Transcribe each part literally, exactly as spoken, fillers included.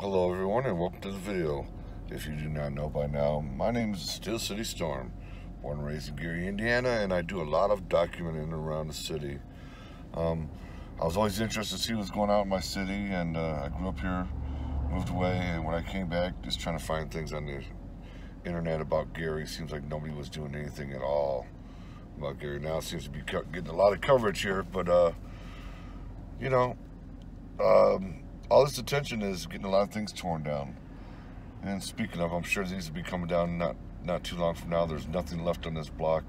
Hello everyone and welcome to the video. If you do not know by now, my name is Steel City Storm, born and raised in Gary, Indiana, and I do a lot of documenting around the city. Um, I was always interested to see what's going on in my city, and uh, I grew up here, moved away, and when I came back, just trying to find things on the internet about Gary. Seems like nobody was doing anything at all about Gary. Now it seems to be getting a lot of coverage here, but uh, you know, um, all this attention is getting a lot of things torn down. And speaking of, I'm sure these will be coming down not not too long from now. There's nothing left on this block.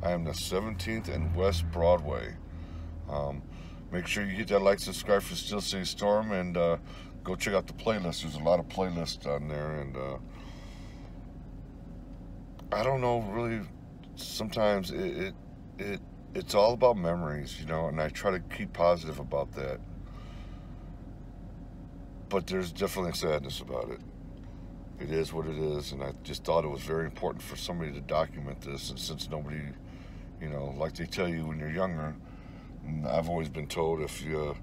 I am the seventeenth and West Broadway. Um, make sure you hit that like, subscribe for Steel City Storm, and uh, go check out the playlist. There's a lot of playlists on there, and uh, I don't know, really. Sometimes it, it it it's all about memories, you know, and I try to keep positive about that. But there's definitely sadness about it. It is what it is, and I just thought it was very important for somebody to document this. And since nobody, you know, like they tell you when you're younger, and I've always been told, if you, uh,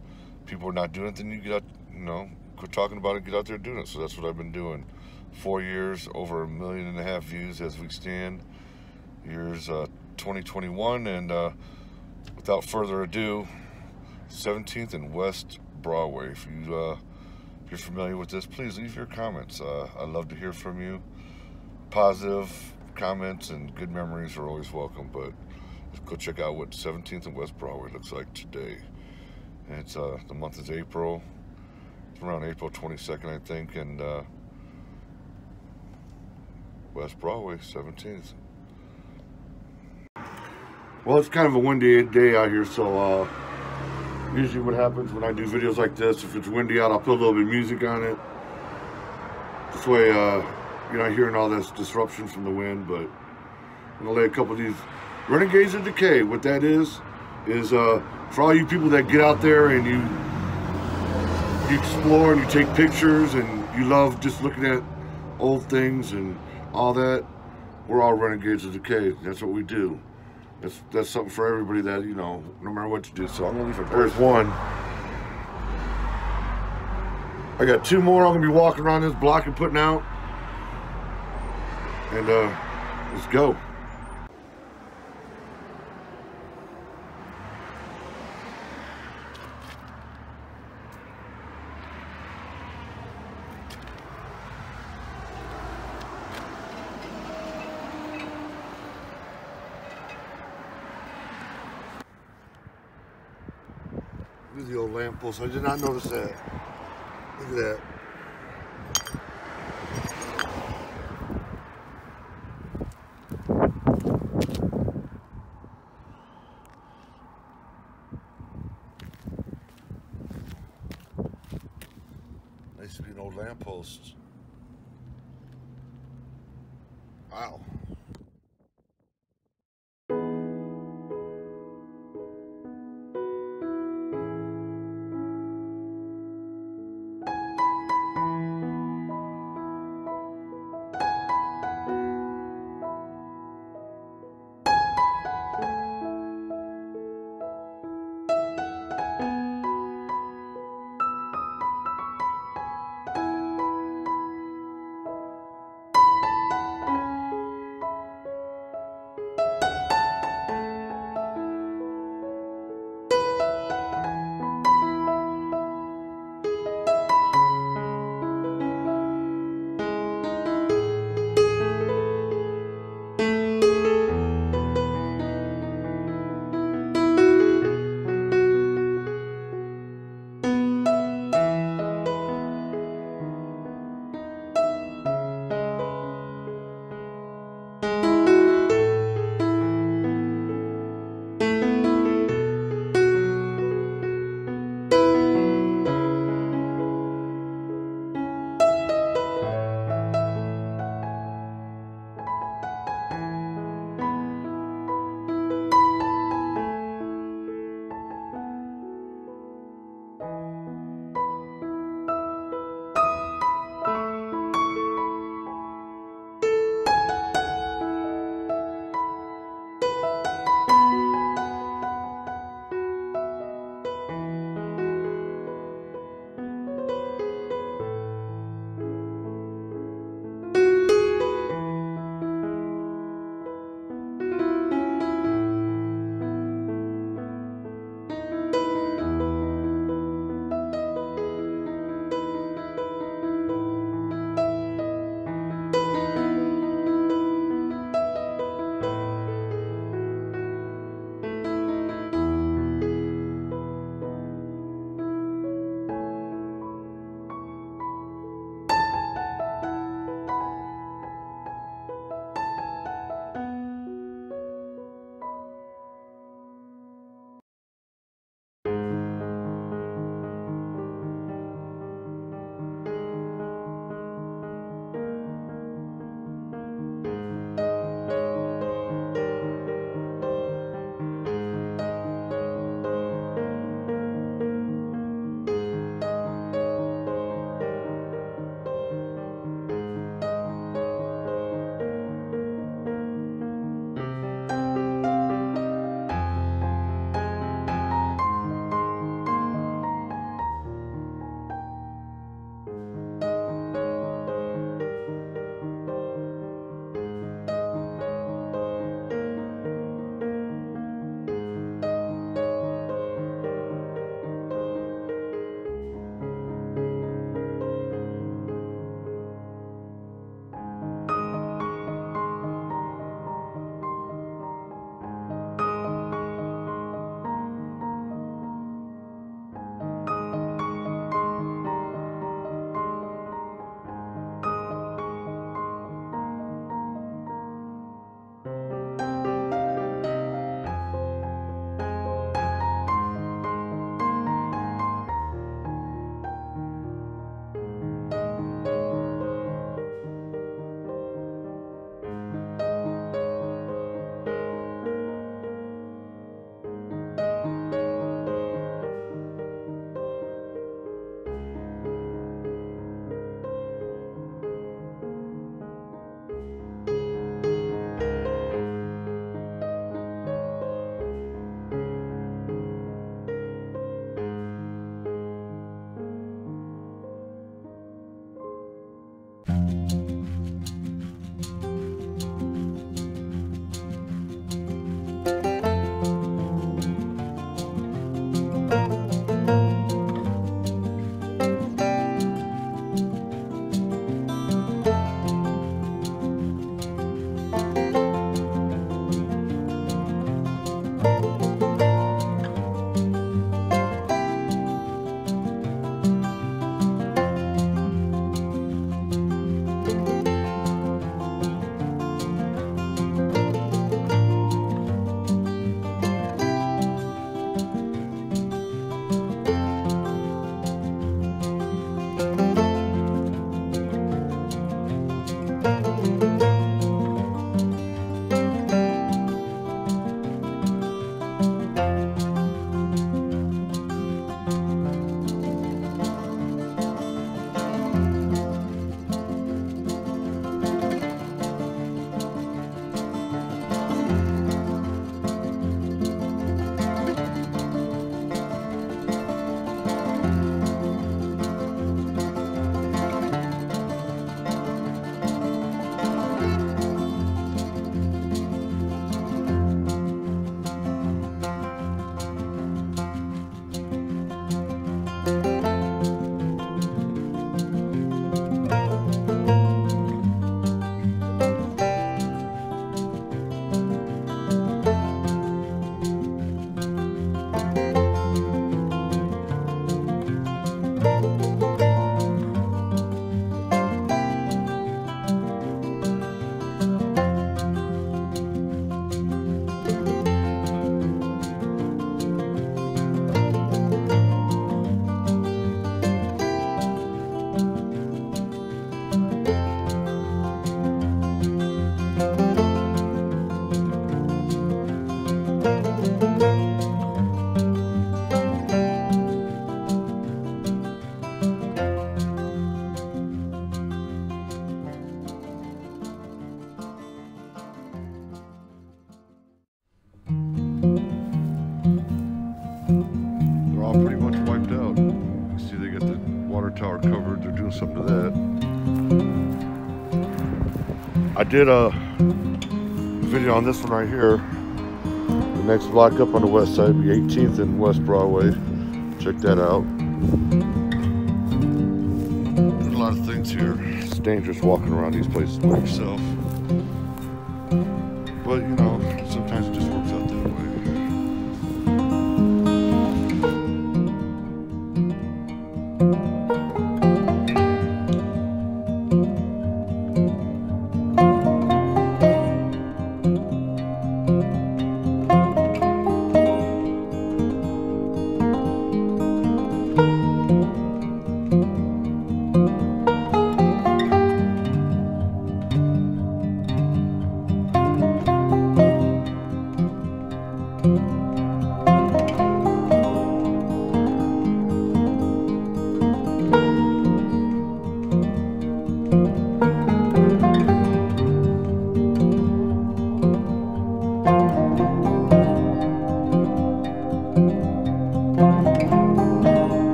people are not doing it, then you get out, you know, quit talking about it, get out there doing it. So that's what I've been doing. Four years, over a million and a half views as we stand. Year's uh, twenty twenty-one, and uh, without further ado, seventeenth and West Broadway. If you uh, If you're familiar with this, please leave your comments. Uh, I love to hear from you. Positive comments and good memories are always welcome, but let's go check out what seventeenth and West Broadway looks like today. And it's, uh, the month is April. It's around April twenty-second, I think, and uh, West Broadway, seventeenth. Well, it's kind of a windy day out here, so uh, usually what happens when I do videos like this, if it's windy out, I'll put a little bit of music on it. This way, uh, you're not hearing all this disruption from the wind, but I'm gonna lay a couple of these Renegades of Decay. What that is, is uh, for all you people that get out there and you, you explore and you take pictures and you love just looking at old things and all that, we're all Renegades of Decay. That's what we do. That's, that's something for everybody that, you know, no matter what you do. So I'm going to leave it. There's one. I got two more I'm going to be walking around this block and putting out. And uh, let's go. The old lamp post. I did not notice that. Look at that. Nice to be an old lamp post. Wow. all pretty much wiped out. You can see they got the water tower covered. They're doing something to that. I did a video on this one right here. The next block up on the west side, the eighteenth and West Broadway. Check that out. There's a lot of things here. It's dangerous walking around these places by yourself. But you know, sometimes it just works out that way.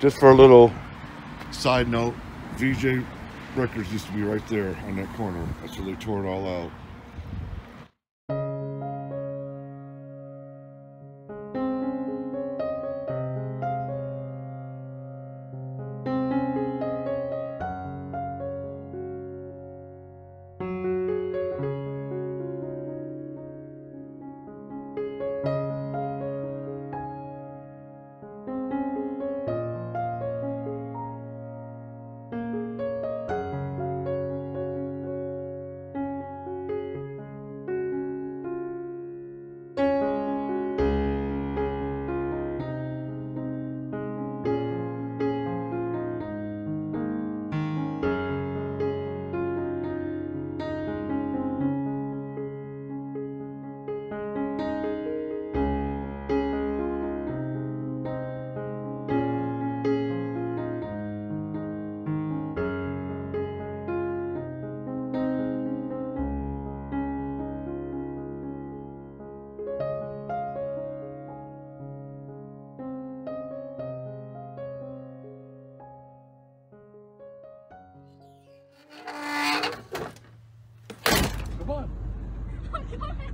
Just for a little side note, V J Records used to be right there on that corner. That's where they tore it all out.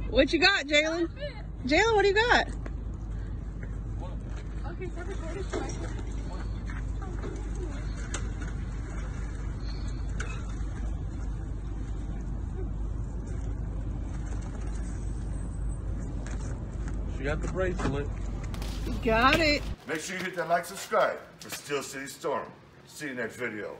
What you got, Jalen? Jalen, what do you got? Okay, so recording. got the bracelet. Got it. Make sure you hit that like, subscribe for Steel City Storm. See you next video.